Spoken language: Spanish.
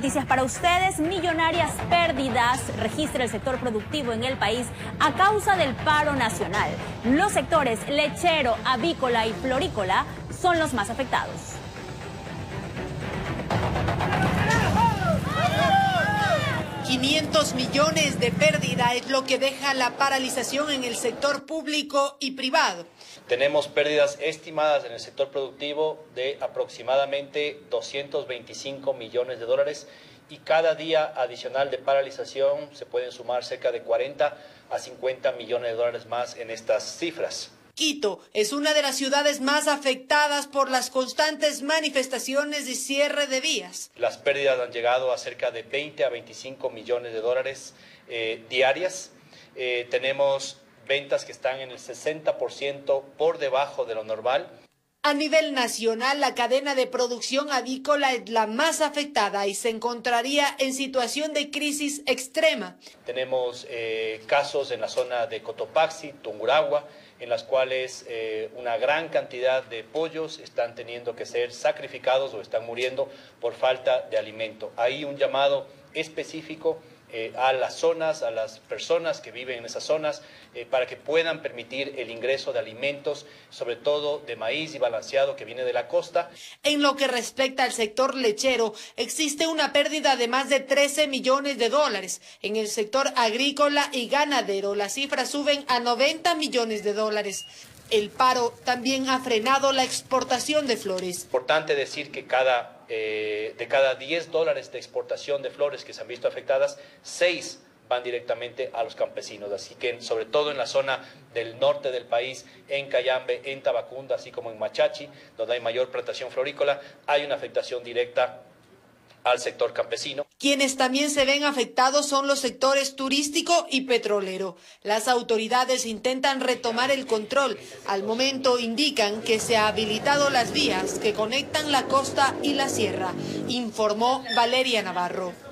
Noticias para ustedes, millonarias pérdidas registra el sector productivo en el país a causa del paro nacional. Los sectores lechero, avícola y florícola son los más afectados. $500 millones de pérdida es lo que deja la paralización en el sector público y privado. Tenemos pérdidas estimadas en el sector productivo de aproximadamente $225 millones y cada día adicional de paralización se pueden sumar cerca de 40 a 50 millones de dólares más en estas cifras. Quito es una de las ciudades más afectadas por las constantes manifestaciones y cierre de vías. Las pérdidas han llegado a cerca de 20 a 25 millones de dólares diarias. Tenemos ventas que están en el 60% por debajo de lo normal. A nivel nacional, la cadena de producción avícola es la más afectada y se encontraría en situación de crisis extrema. Tenemos casos en la zona de Cotopaxi, Tunguragua, en las cuales una gran cantidad de pollos están teniendo que ser sacrificados o están muriendo por falta de alimento. Hay un llamado específico a las zonas, a las personas que viven en esas zonas, para que puedan permitir el ingreso de alimentos, sobre todo de maíz y balanceado que viene de la costa. En lo que respecta al sector lechero, existe una pérdida de más de $13 millones. En el sector agrícola y ganadero, las cifras suben a $90 millones. El paro también ha frenado la exportación de flores. Importante decir que de cada $10 de exportación de flores que se han visto afectadas, 6 van directamente a los campesinos. Así que, sobre todo en la zona del norte del país, en Cayambe, en Tabacundo, así como en Machachi, donde hay mayor plantación florícola, hay una afectación directa al sector campesino. Quienes también se ven afectados son los sectores turístico y petrolero. Las autoridades intentan retomar el control. Al momento indican que se han habilitado las vías que conectan la costa y la sierra, informó Valeria Navarro.